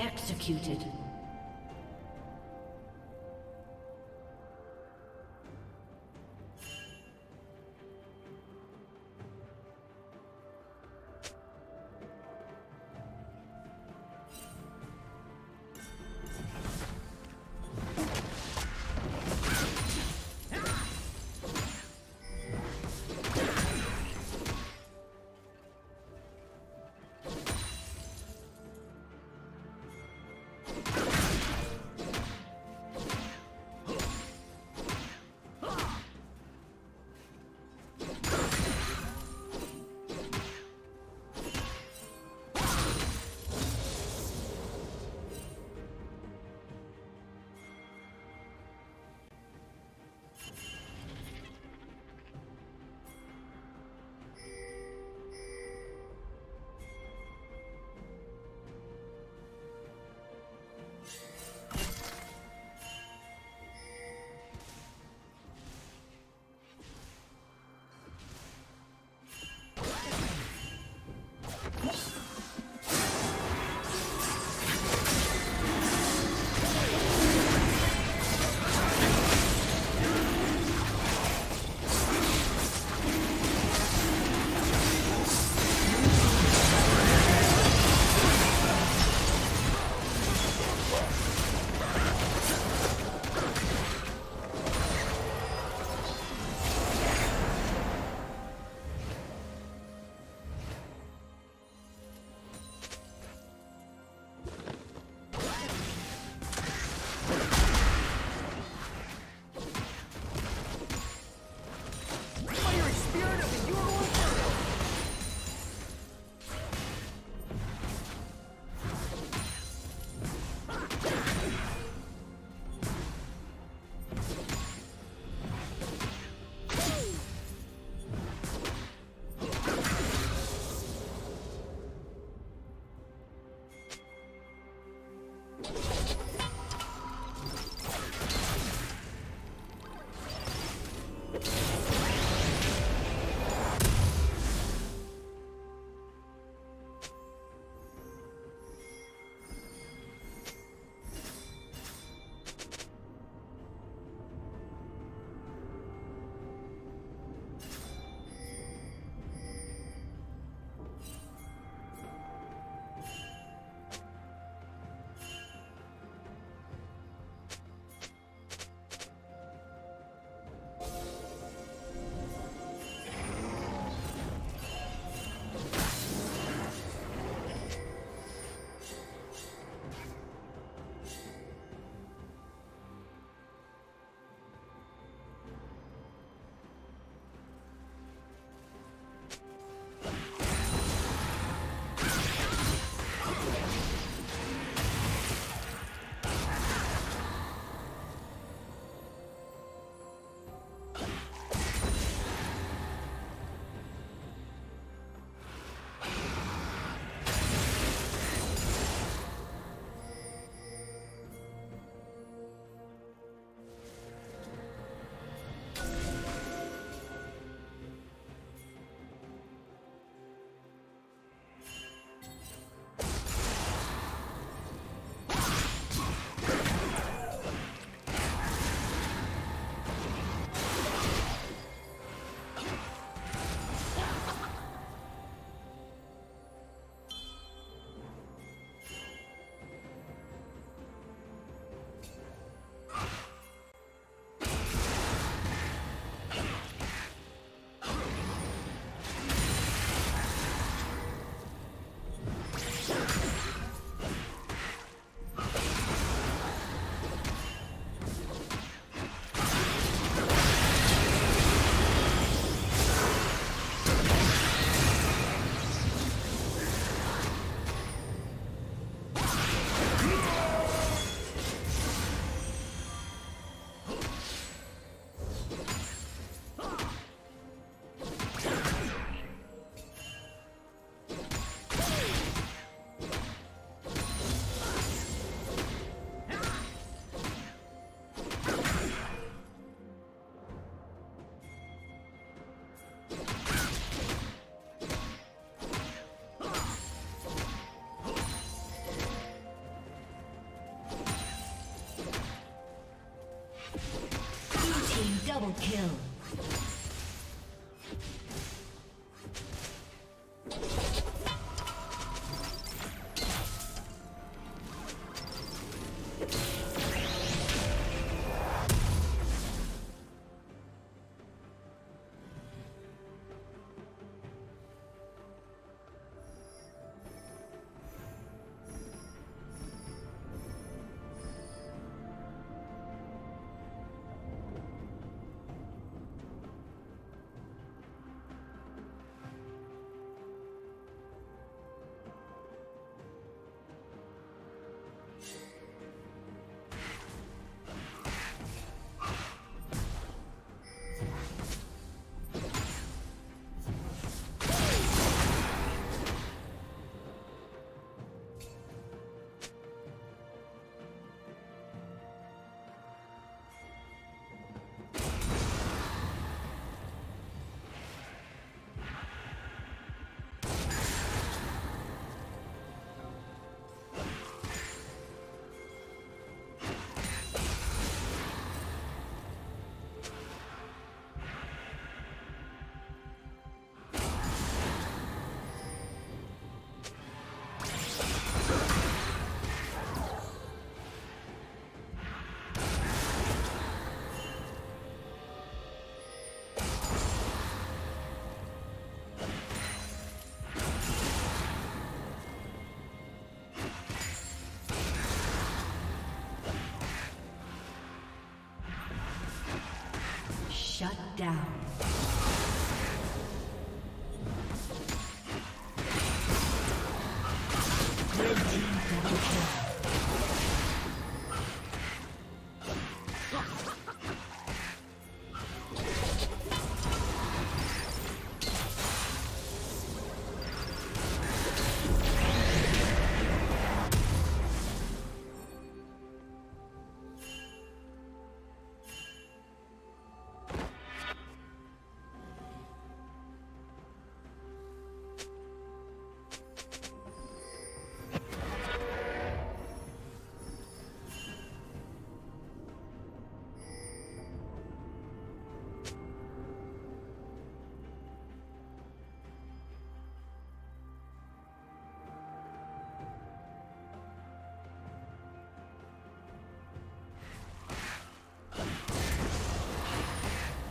Executed. You Double kill. Shut down.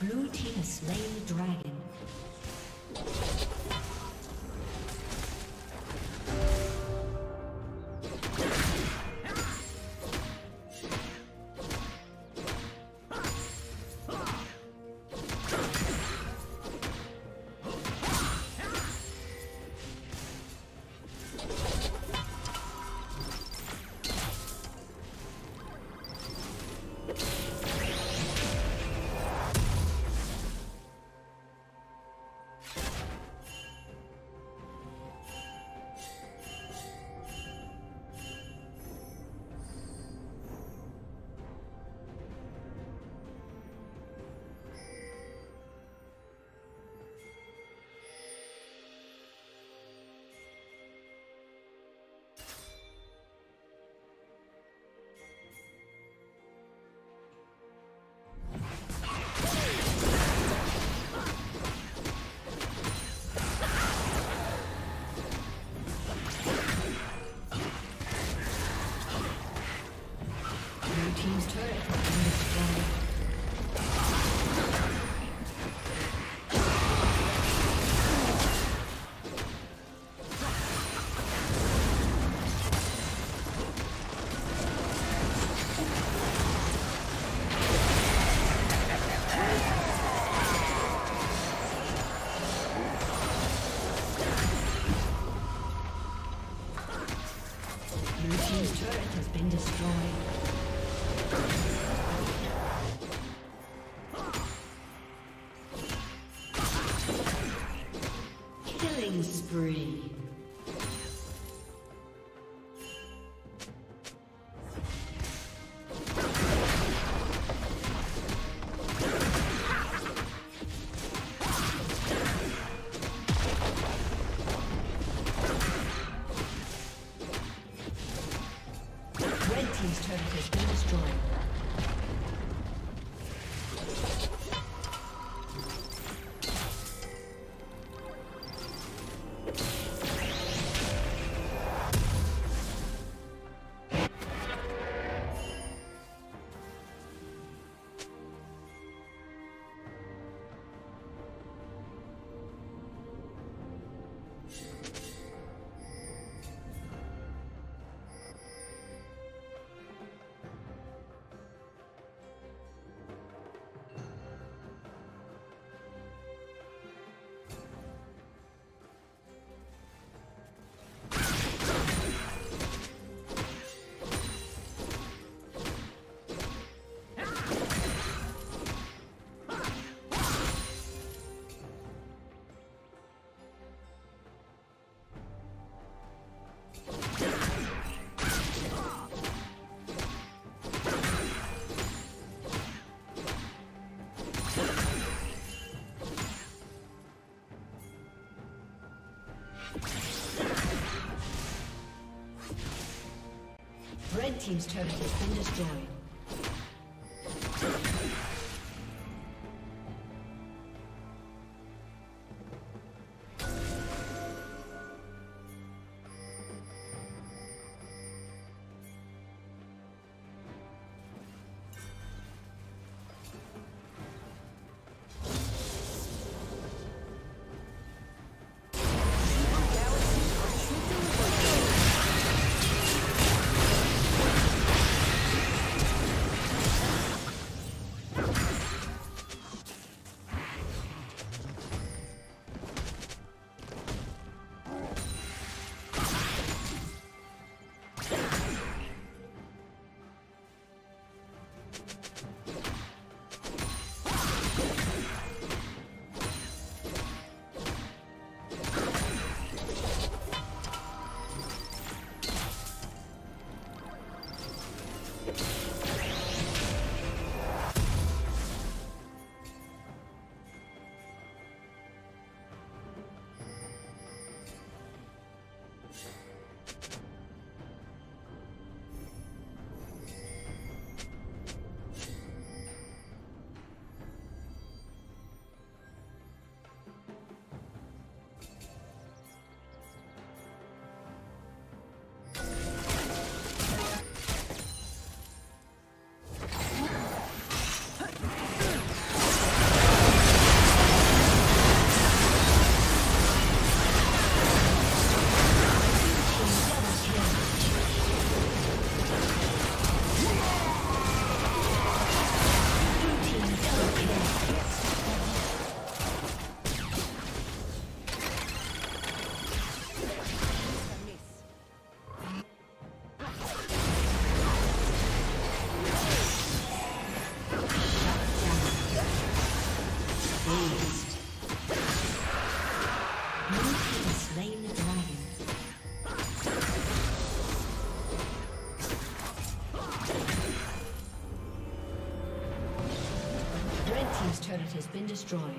Blue team has slain the dragon. spree. Red team's turret has been destroyed. It has been destroyed.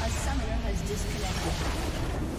A summoner has disconnected.